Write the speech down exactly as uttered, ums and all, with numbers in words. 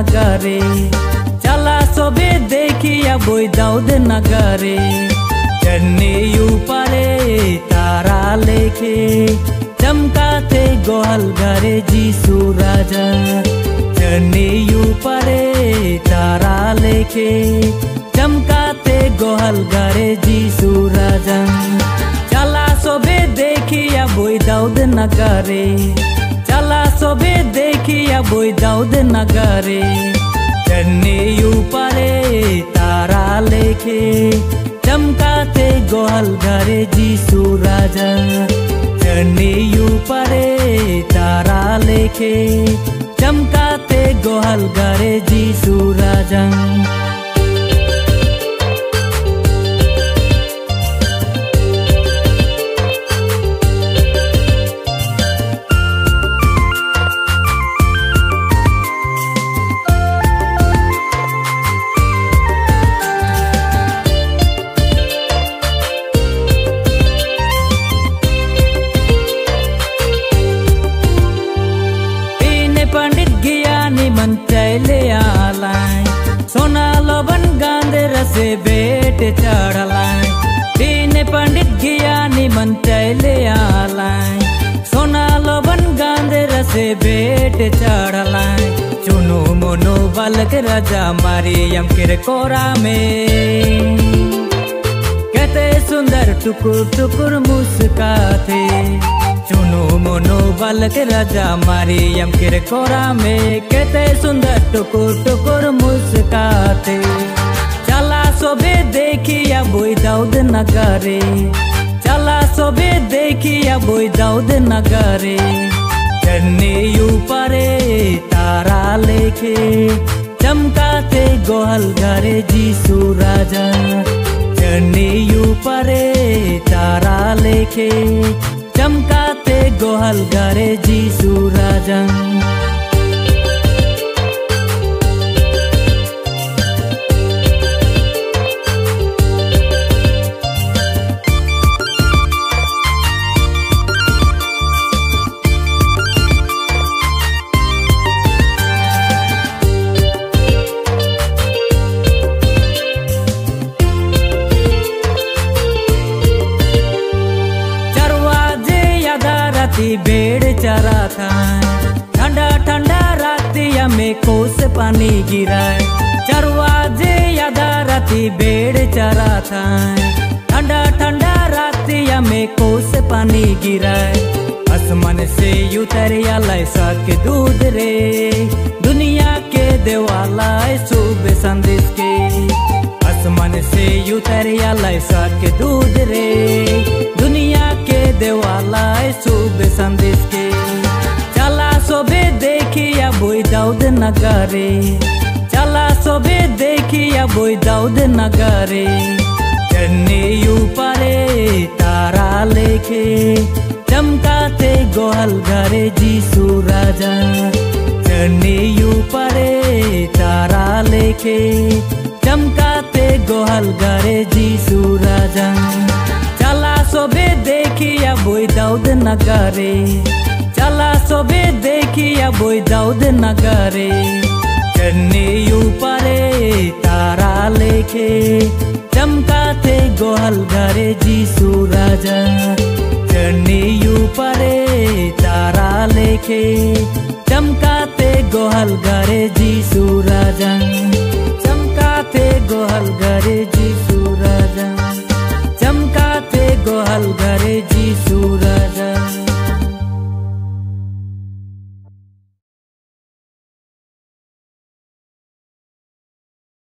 नगारे चला सबे देखिया बोई दाऊद नगारे चढ़ने ऊपरे तारा लेके चमकाते गोहल घरे जीसु राजा चढ़ने ऊपरे तारा लेके चमकाते गोहल घरे जीसु राजा चला सबे देखिया बोई दाऊद नगारे चला सबे देखिया बोई दाऊद नगारे चढ़ने ऊपरे तारा लेके चमकाते गोहल घरे जीसु राजा चढ़ने ऊपरे तारा लेके चमकाते गोहल घरे जीसु राजा सोना लवन गांधे रसे बेट चढ़लाए तीन पंडित ज्ञानी मन चले आलाए सोना लवन गांधे रसे बेट चढ़लाए चुनो मोनो बालक राजा मरियम के कोरा में कहते सुंदर टुकुर टुकुर मुस्काते चुनो मोनो बालक राजा मरियम के कोरा में कहते सुंदर टुकुर टुकुर मुस्काते चला सोबे देखिया बोई दाऊद नगारे चला सोबे देखिया बोई दाऊद नगारे चढ़ने ऊपरे तारा लेके चमकाते गोहल घरे जीसु राजा चढ़ने ऊपरे तारा लेके चमकाते गोहल घरे जीसु राजा बेड़ चरा था ठंडा ठंडा रातिया में कोस पानी गिरा चरवाजे यादा राती बेड़ चरा था ठंडा ठंडा रातिया में कोस पानी गिरा आसमान से उतर आलाय के दूध रे दुनिया के देवाला शुभ संदेश के आसमान से उतर आलाय के दूध रे दुनिया देवाला शुभ संदेश के चला सोबे देखिया बोई दाऊद नगारे चला सोबे देखिया बोई दाऊद नगारे चढ़ने ऊपरे तारा लेके चमकाते गोहल घरे जीसु राजा चढ़ने ऊपरे तारा लेके चमकाते गोहल घरे जीसु राजा चला सोबे देखिया बोई दाऊद नगारे चला सोबे देखिया बोई दाऊद नगारे चढ़ने ऊपरे तारा लेके चमकाते गोहल घरे जीसु राजा चढ़ने ऊपरे तारा लेके चमकाते गोहल घरे जीसु राजा चमकाते गोहल घरे।